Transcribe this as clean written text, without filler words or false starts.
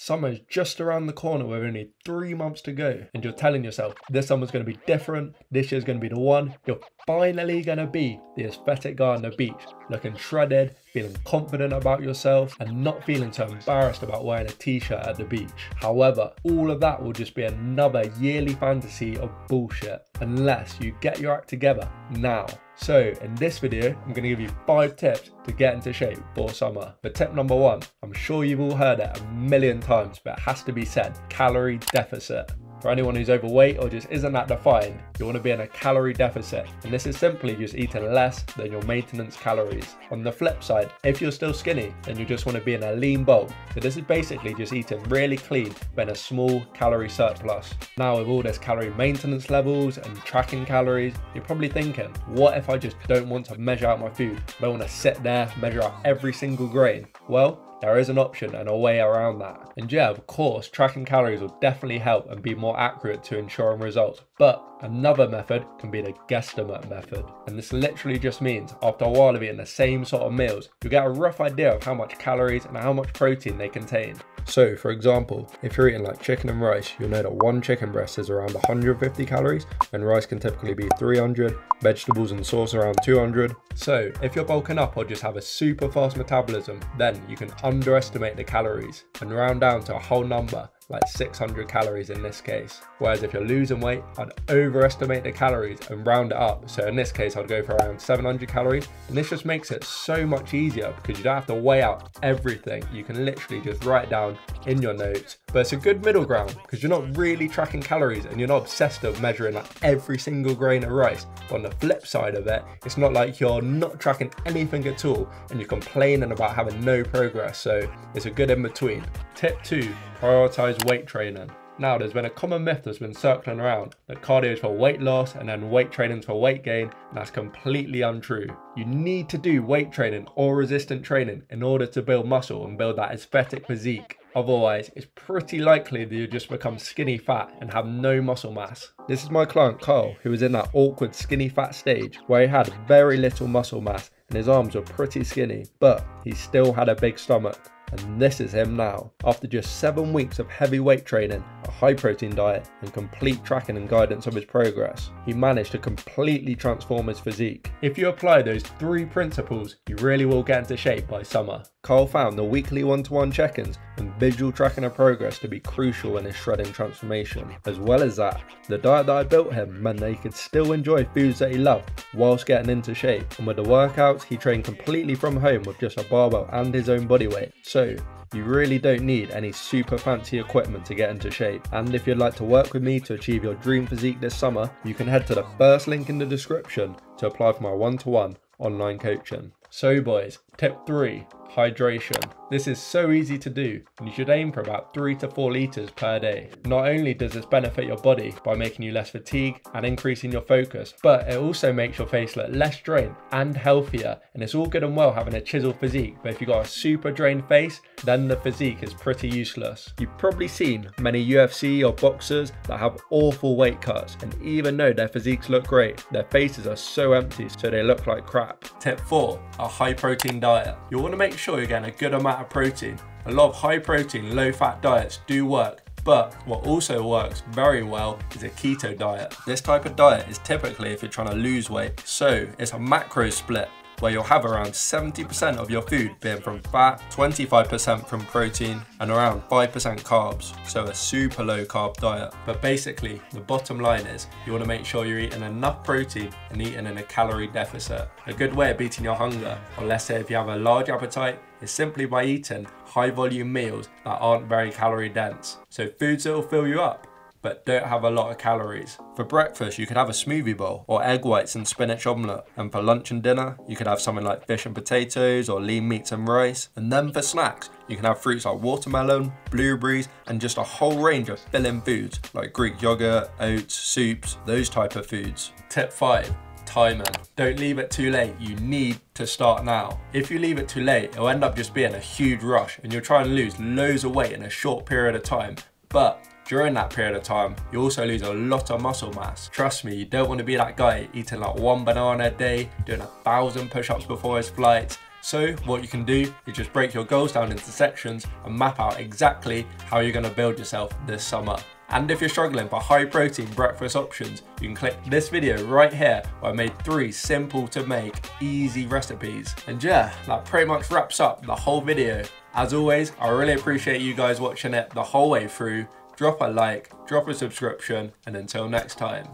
Summer's just around the corner with only 3 months to go, and you're telling yourself this summer's going to be different, this year's going to be the one. You're finally going to be the aesthetic guy on the beach, looking shredded, feeling confident about yourself, and not feeling so embarrassed about wearing a t-shirt at the beach. However, all of that will just be another yearly fantasy of bullshit unless you get your act together now. So in this video, I'm going to give you 5 tips to get into shape for summer. But tip number 1, I'm sure you've all heard it a million times, but it has to be said, calorie deficit. For anyone who's overweight or just isn't that defined, you want to be in a calorie deficit. And this is simply just eating less than your maintenance calories. On the flip side, if you're still skinny, then you just want to be in a lean bulk. So this is basically just eating really clean, but in a small calorie surplus. Now with all this calorie maintenance levels and tracking calories, you're probably thinking, what if I just don't want to measure out my food? I don't want to sit there, measure out every single grain. Well, there is an option and a way around that. And yeah, of course, tracking calories will definitely help and be more accurate to ensuring results. But another method can be the guesstimate method. And this literally just means after a while of eating the same sort of meals, you get a rough idea of how much calories and how much protein they contain. So for example, if you're eating like chicken and rice, you'll know that one chicken breast is around 150 calories and rice can typically be 300, vegetables and sauce around 200. So if you're bulking up or just have a super fast metabolism, then you can underestimate the calories and round down to a whole number, like 600 calories in this case. Whereas if you're losing weight, I'd overestimate the calories and round it up. So in this case, I'd go for around 700 calories. And this just makes it so much easier because you don't have to weigh out everything. You can literally just write down in your notes. But it's a good middle ground because you're not really tracking calories and you're not obsessed with measuring like every single grain of rice. But on the flip side of it, it's not like you're not tracking anything at all and you're complaining about having no progress. So it's a good in between. Tip 2, prioritize weight training. Now there's been a common myth that's been circling around that cardio is for weight loss and then weight training is for weight gain, and that's completely untrue. You need to do weight training or resistant training in order to build muscle and build that aesthetic physique. Otherwise, it's pretty likely that you'll just become skinny fat and have no muscle mass. This is my client Carl, who was in that awkward skinny fat stage where he had very little muscle mass and his arms were pretty skinny, but he still had a big stomach. And this is him now. After just 7 weeks of heavy weight training, a high protein diet, and complete tracking and guidance of his progress, he managed to completely transform his physique. If you apply those 3 principles, you really will get into shape by summer. Carl found the weekly one-to-one check-ins and visual tracking of progress to be crucial in his shredding transformation. As well as that, the diet that I built him meant that he could still enjoy foods that he loved whilst getting into shape. And with the workouts, he trained completely from home with just a barbell and his own body weight. So you really don't need any super fancy equipment to get into shape. And if you'd like to work with me to achieve your dream physique this summer, you can head to the first link in the description to apply for my one-to-one online coaching. So boys, tip 3, hydration. This is so easy to do, and you should aim for about 3 to 4 litres per day. Not only does this benefit your body by making you less fatigued and increasing your focus, but it also makes your face look less drained and healthier. And it's all good and well having a chiseled physique, but if you've got a super drained face, then the physique is pretty useless. You've probably seen many UFC or boxers that have awful weight cuts, and even though their physiques look great, their faces are so empty, so they look like crap. Tip 4, a high protein diet. You'll want to make sure you're getting a good amount of protein. A lot of high protein, low fat diets do work, but what also works very well is a keto diet. This type of diet is typically if you're trying to lose weight, so it's a macro split, where you'll have around 70% of your food being from fat, 25% from protein, and around 5% carbs, so a super low carb diet. But basically, the bottom line is you want to make sure you're eating enough protein and eating in a calorie deficit. A good way of beating your hunger, or let's say if you have a large appetite, is simply by eating high volume meals that aren't very calorie dense. So foods that will fill you up, but don't have a lot of calories. For breakfast, you could have a smoothie bowl or egg whites and spinach omelette. And for lunch and dinner, you could have something like fish and potatoes or lean meats and rice. And then for snacks, you can have fruits like watermelon, blueberries, and just a whole range of filling foods like Greek yogurt, oats, soups, those type of foods. Tip 5, timing. Don't leave it too late. You need to start now. If you leave it too late, it'll end up just being a huge rush and you'll try and lose loads of weight in a short period of time. But during that period of time, you also lose a lot of muscle mass. Trust me, you don't want to be that guy eating like 1 banana a day, doing 1,000 push-ups before his flights, So what you can do is just break your goals down into sections and map out exactly how you're going to build yourself this summer. And if you're struggling for high protein breakfast options, you can click this video right here where I made 3 simple to make easy recipes. And yeah, that pretty much wraps up the whole video. As always, I really appreciate you guys watching it the whole way through. Drop a like, drop a subscription, and until next time.